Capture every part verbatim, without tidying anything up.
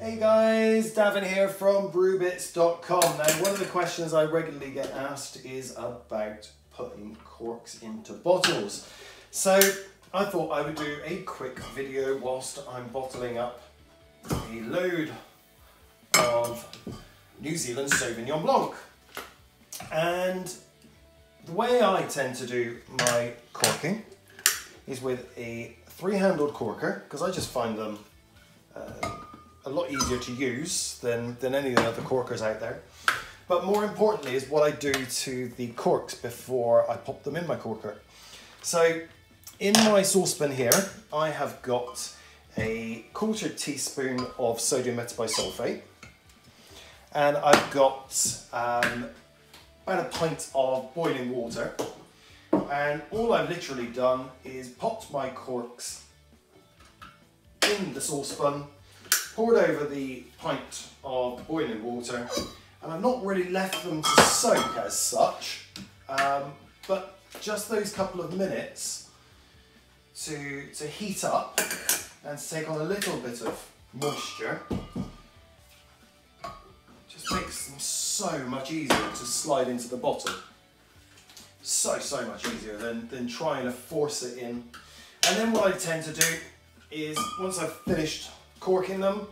Hey guys, Davin here from brewbitz dot com. Now, one of the questions I regularly get asked is about putting corks into bottles. So I thought I would do a quick video whilst I'm bottling up a load of New Zealand Sauvignon Blanc. And the way I tend to do my corking is with a three-handled corker, because I just find them uh, a lot easier to use than, than any of the other corkers out there. But more importantly is what I do to the corks before I pop them in my corker. So in my saucepan here, I have got a quarter teaspoon of sodium metabisulfate, and I've got um, about a pint of boiling water. And all I've literally done is popped my corks in the saucepan, poured over the pint of boiling water, and I've not really left them to soak as such, um, but just those couple of minutes to, to heat up and take on a little bit of moisture just makes them so much easier to slide into the bottle. So, so much easier than, than trying to force it in. And then what I tend to do is, once I've finished corking them,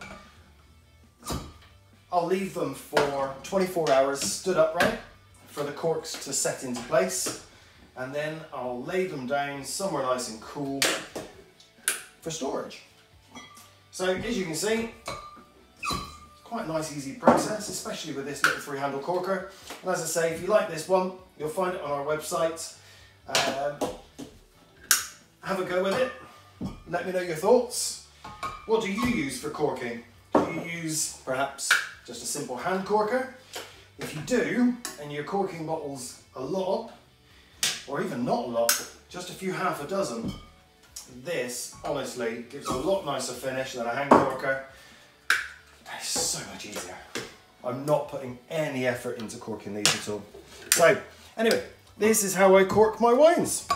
I'll leave them for twenty-four hours stood upright for the corks to set into place, and then I'll lay them down somewhere nice and cool for storage. So as you can see, it's quite a nice easy process, especially with this little three-handle corker. And as I say, if you like this one, you'll find it on our website. Um, have a go with it. Let me know your thoughts. What do you use for corking? Do you use perhaps just a simple hand corker? If you do, and you're corking bottles a lot, or even not a lot, just a few half a dozen, this honestly gives a lot nicer finish than a hand corker. It's so much easier. I'm not putting any effort into corking these at all. So anyway, this is how I cork my wines.